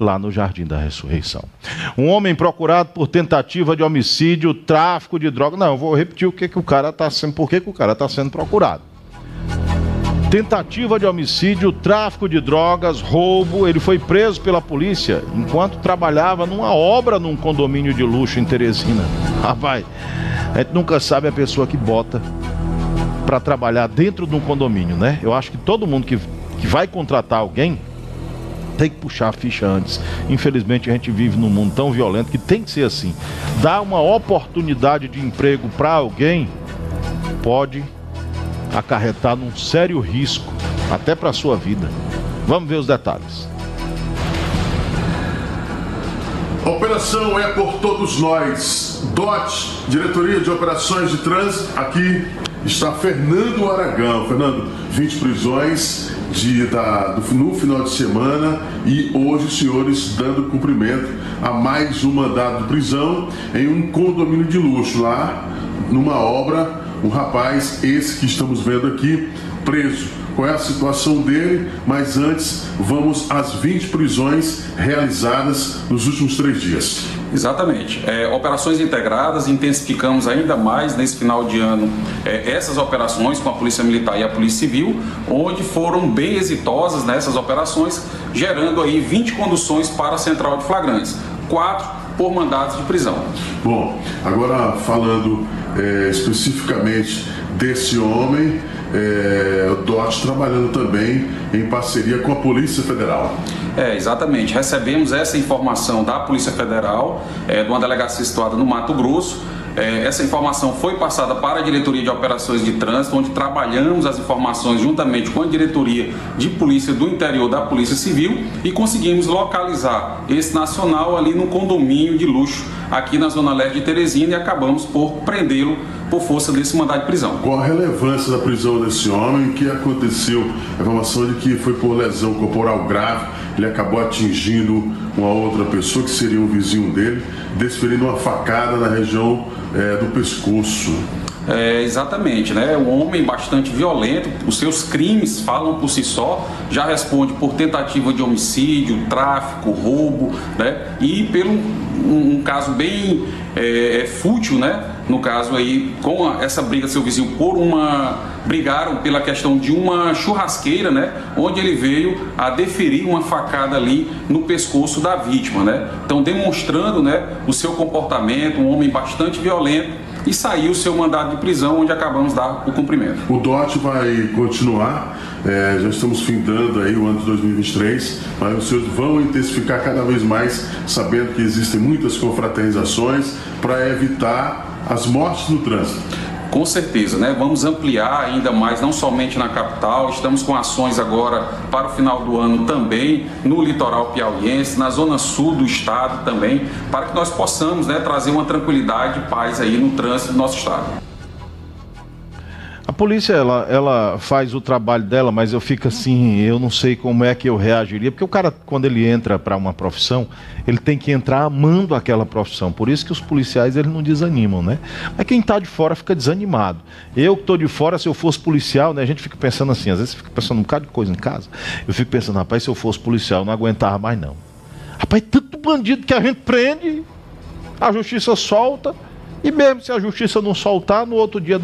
lá no Jardim da Ressurreição. Um homem procurado por tentativa de homicídio, tráfico de drogas. Não, eu vou repetir o que o cara está sendo, por que o cara está sendo procurado. Tentativa de homicídio, tráfico de drogas, roubo. Ele foi preso pela polícia enquanto trabalhava numa obra num condomínio de luxo em Teresina. Rapaz, a gente nunca sabe a pessoa que bota para trabalhar dentro de um condomínio, né? Eu acho que todo mundo que vai contratar alguém tem que puxar a ficha antes. Infelizmente a gente vive num mundo tão violento que tem que ser assim. Dar uma oportunidade de emprego para alguém pode acarretar num sério risco, até para a sua vida. Vamos ver os detalhes. A operação é por todos nós. DOT, Diretoria de Operações de Trânsito, aqui está Fernando Aragão. Fernando, 20 prisões... no final de semana, e hoje os senhores dando cumprimento a mais um mandado de prisão em um condomínio de luxo, lá numa obra. Um rapaz, esse que estamos vendo aqui, preso. Qual é a situação dele? Mas antes, vamos às 20 prisões realizadas nos últimos 3 dias. Exatamente. Operações integradas, intensificamos ainda mais nesse final de ano essas operações com a Polícia Militar e a Polícia Civil, onde foram bem exitosas nessas operações, gerando aí 20 conduções para a Central de Flagrantes, 4 por mandados de prisão. Bom, agora falando especificamente desse homem, o DOT trabalhando também em parceria com a Polícia Federal. Exatamente. Recebemos essa informação da Polícia Federal, de uma delegacia situada no Mato Grosso. Essa informação foi passada para a Diretoria de Operações de Trânsito, onde trabalhamos as informações juntamente com a Diretoria de Polícia do Interior da Polícia Civil e conseguimos localizar esse nacional ali no condomínio de luxo, aqui na Zona Leste de Teresina, e acabamos por prendê-lo por força desse mandado de prisão. Qual a relevância da prisão desse homem? O que aconteceu? A informação de que foi por lesão corporal grave, ele acabou atingindo uma outra pessoa, que seria um vizinho dele, desferindo uma facada na região do pescoço. Exatamente, né? Um homem bastante violento, os seus crimes falam por si só, já responde por tentativa de homicídio, tráfico, roubo, né? E pelo um caso bem fútil, né? No caso aí, com essa briga do seu vizinho, brigaram pela questão de uma churrasqueira, né? Onde ele veio a deferir uma facada ali no pescoço da vítima, né? Então, demonstrando, né, o seu comportamento, um homem bastante violento, e saiu o seu mandado de prisão, onde acabamos de dar o cumprimento. O DOT vai continuar, já estamos findando aí o ano de 2023, mas os senhores vão intensificar cada vez mais, sabendo que existem muitas confraternizações para evitar as mortes no trânsito. Com certeza, né? Vamos ampliar ainda mais, não somente na capital, estamos com ações agora para o final do ano também, no litoral piauiense, na zona sul do estado também, para que nós possamos, né, trazer uma tranquilidade e paz aí no trânsito do nosso estado. A polícia, ela faz o trabalho dela, mas eu fico assim, eu não sei como é que eu reagiria, porque o cara, quando ele entra para uma profissão, ele tem que entrar amando aquela profissão. Por isso que os policiais, eles não desanimam, né? Mas quem está de fora fica desanimado. Eu que estou de fora, se eu fosse policial, né, a gente fica pensando assim, às vezes fica pensando um bocado de coisa em casa. Eu fico pensando, rapaz, se eu fosse policial, eu não aguentava mais não. Rapaz, tanto bandido que a gente prende, a justiça solta, e mesmo se a justiça não soltar, no outro dia...